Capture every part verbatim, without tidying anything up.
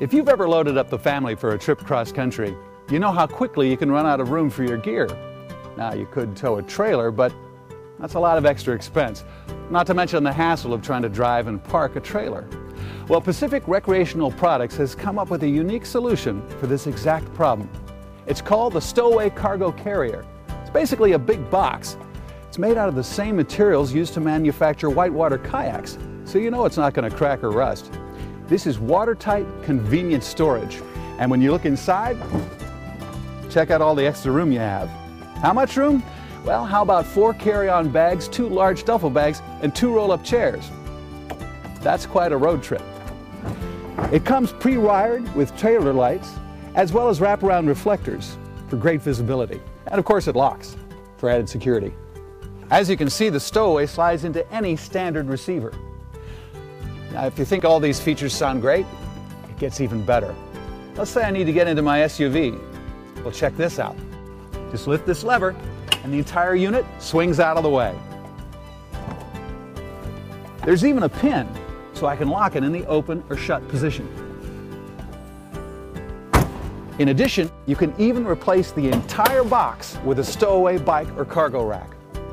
If you've ever loaded up the family for a trip cross-country, you know how quickly you can run out of room for your gear. Now, you could tow a trailer, but that's a lot of extra expense, not to mention the hassle of trying to drive and park a trailer. Well, Pacific Recreational Products has come up with a unique solution for this exact problem. It's called the StowAway Cargo Carrier. It's basically a big box. It's made out of the same materials used to manufacture whitewater kayaks, so you know it's not going to crack or rust. This is watertight, convenient storage. And when you look inside, check out all the extra room you have. How much room? Well, how about four carry-on bags, two large duffel bags, and two roll-up chairs? That's quite a road trip. It comes pre-wired with trailer lights, as well as wraparound reflectors for great visibility. And of course it locks for added security. As you can see, the StowAway slides into any standard receiver. Now, if you think all these features sound great, it gets even better. Let's say I need to get into my S U V. Well, check this out. Just lift this lever, and the entire unit swings out of the way. There's even a pin, so I can lock it in the open or shut position. In addition, you can even replace the entire box with a StowAway bike or cargo rack.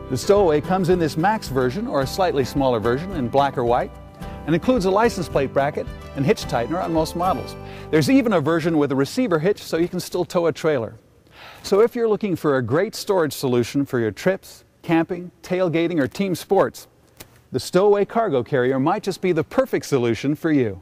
The StowAway comes in this MAX version, or a slightly smaller version in black or white, and includes a license plate bracket and hitch tightener on most models. There's even a version with a receiver hitch, so you can still tow a trailer. So if you're looking for a great storage solution for your trips, camping, tailgating, or team sports, the StowAway Cargo Carrier might just be the perfect solution for you.